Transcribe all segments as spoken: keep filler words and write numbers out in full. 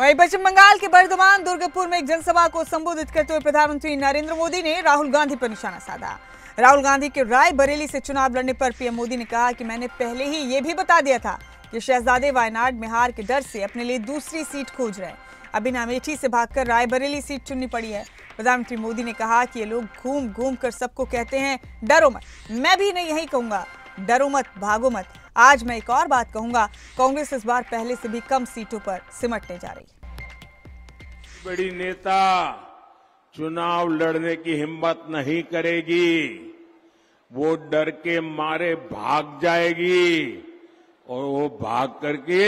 वहीं पश्चिम बंगाल के बर्दवान दुर्गपुर में एक जनसभा को संबोधित करते हुए प्रधानमंत्री नरेंद्र मोदी ने राहुल गांधी पर निशाना साधा। राहुल गांधी के रायबरेली से चुनाव लड़ने पर पीएम मोदी ने कहा कि मैंने पहले ही ये भी बता दिया था कि शहजादे वायनाड में हार के डर से अपने लिए दूसरी सीट खोज रहे, अभी अमेठी से भागकर रायबरेली सीट चुननी पड़ी है। प्रधानमंत्री मोदी ने कहा कि ये लोग घूम घूम कर सबको कहते हैं डरो मत, मैं भी नहीं यही कहूंगा, डरो मत, भागो मत। आज मैं एक और बात कहूंगा, कांग्रेस इस बार पहले से भी कम सीटों पर सिमटने जा रही है। बड़ी नेता चुनाव लड़ने की हिम्मत नहीं करेगी, वो डर के मारे भाग जाएगी और वो भाग करके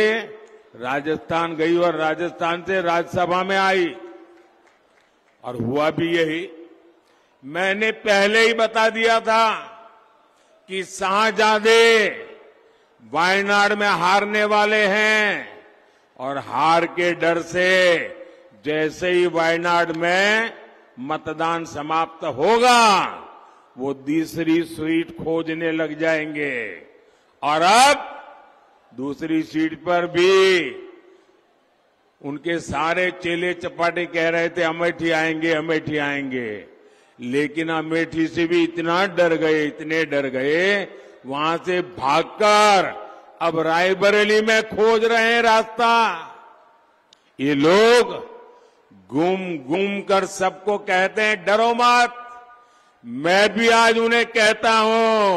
राजस्थान गई और राजस्थान से राज्यसभा में आई और हुआ भी यही। मैंने पहले ही बता दिया था कि शाहजादे वायनाड में हारने वाले हैं और हार के डर से जैसे ही वायनाड में मतदान समाप्त होगा वो दूसरी सीट खोजने लग जाएंगे और अब दूसरी सीट पर भी उनके सारे चेले चपाटे कह रहे थे अमेठी आएंगे अमेठी आएंगे, लेकिन अमेठी से भी इतना डर गए इतने डर गए वहां से भागकर अब रायबरेली में खोज रहे हैं रास्ता। ये लोग घूम घूम कर सबको कहते हैं डरो मत, मैं भी आज उन्हें कहता हूं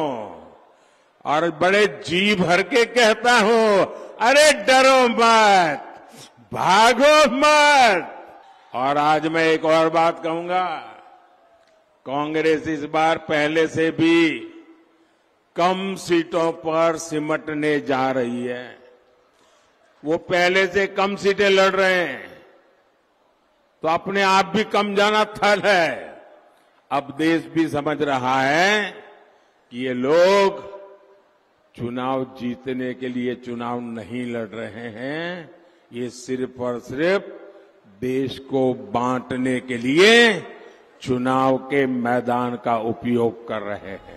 और बड़े जी भर के कहता हूं अरे डरो मत, भागो मत। और आज मैं एक और बात कहूंगा, कांग्रेस इस बार पहले से भी कम सीटों पर सिमटने जा रही है, वो पहले से कम सीटें लड़ रहे हैं तो अपने आप भी कम जाना थल है। अब देश भी समझ रहा है कि ये लोग चुनाव जीतने के लिए चुनाव नहीं लड़ रहे हैं, ये सिर्फ और सिर्फ देश को बांटने के लिए चुनाव के मैदान का उपयोग कर रहे हैं।